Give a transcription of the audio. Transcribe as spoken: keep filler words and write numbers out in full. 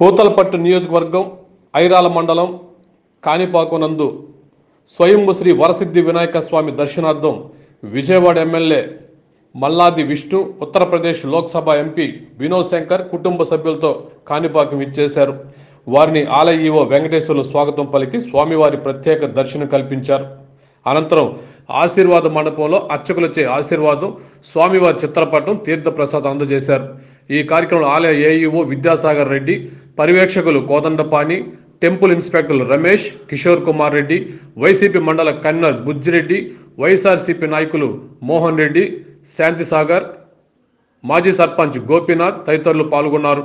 పూతలపట్టు నియోజకవర్గం ఐరాల మండలం కానిపాకం నందు స్వయంభూ శ్రీ వరసిద్ధి వినాయక స్వామి దర్శనార్థం విజయవాడ ఎమ్మెల్యే మల్లాది విష్ణు, ఉత్తరప్రదేశ్ లోక్సభ ఎంపీ వినోద్ శంకర్ కుటుంబ సభ్యులతో కానిపాకం ఇచ్చేశారు. వారిని ఆలయ ఈవో వెంకటేశ్వర్లు స్వాగతం పలికి స్వామివారి ప్రత్యేక దర్శనం కల్పించారు. అనంతరం ఆశీర్వాద మండపంలో అర్చకులచే ఆశీర్వాదం, స్వామివారి చిత్రపటం, తీర్థప్రసాదం అందజేశారు. ఈ కార్యక్రమంలో ఆలయ ఏఈఓ విద్యాసాగర్ రెడ్డి, పర్యవేక్షకులు కోదండపాణి, టెంపుల్ ఇన్స్పెక్టర్లు రమేష్, కిషోర్ కుమార్ రెడ్డి, వైసీపీ మండల కన్వీనర్ బుజ్జిరెడ్డి, వైఎస్ఆర్సీపీ నాయకులు మోహన్ రెడ్డి, శాంతిసాగర్, మాజీ సర్పంచ్ గోపీనాథ్ తదితరులు పాల్గొన్నారు.